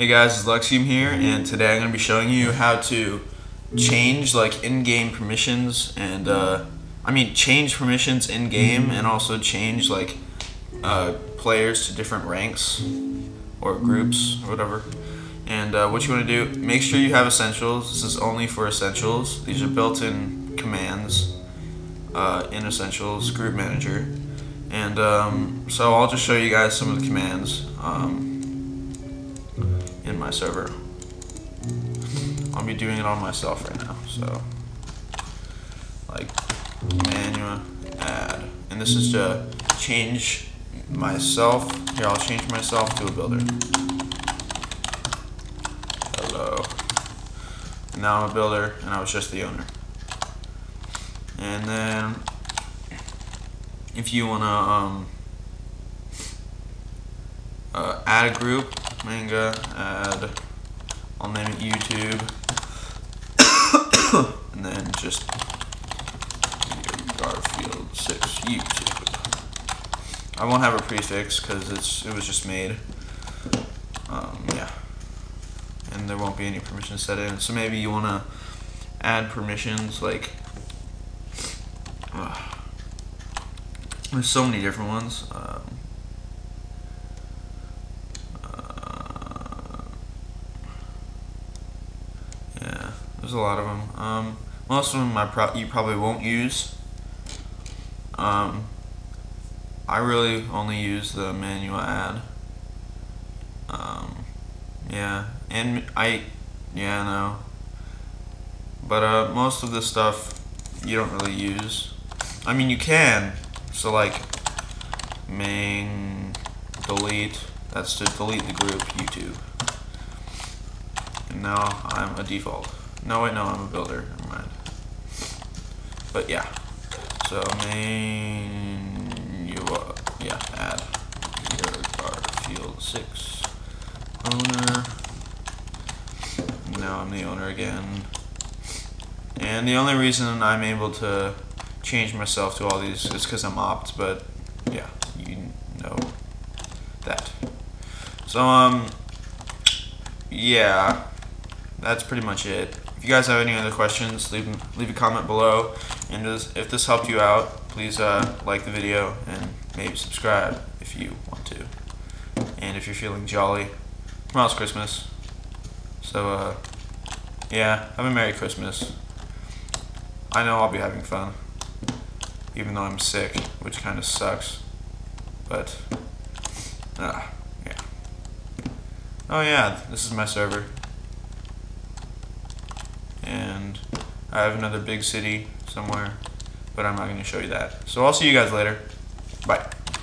Hey guys, it's Luxium here, and today I'm going to be showing you how to change like in-game permissions and change permissions in-game and also change like players to different ranks or groups or whatever. And what you want to do, make sure you have Essentials. This is only for Essentials. These are built-in commands in Essentials Group Manager. And so I'll just show you guys some of the commands in my server. I'll be doing it on myself right now, so like manual add, and this is to change myself. Here, I'll change myself to a builder. Hello. And now I'm a builder, and I was just the owner. And then if you wanna add a group, manga, add, I'll name it YouTube, and then just Garfield6 YouTube. I won't have a prefix because it was just made. Yeah, and there won't be any permissions set in. So maybe you want to add permissions like there's so many different ones. There's a lot of them. Most of them you probably won't use. I really only use the manual add. But most of this stuff you don't really use. I mean, you can. So like main delete. That's to delete the group YouTube. And now I'm a default. No, wait, no, I'm a builder. Never mind. But yeah. So main, add your Garfield6 owner. Now I'm the owner again. And the only reason I'm able to change myself to all these is because I'm opt. But yeah, you know that. So yeah, that's pretty much it. If you guys have any other questions, leave a comment below, and if this helped you out, please like the video and maybe subscribe if you want to. And if you're feeling jolly, tomorrow's Christmas, so yeah, have a Merry Christmas. I know I'll be having fun, even though I'm sick, which kind of sucks, but yeah. Oh yeah, this is my server. And I have another big city somewhere, but I'm not going to show you that. So I'll see you guys later. Bye.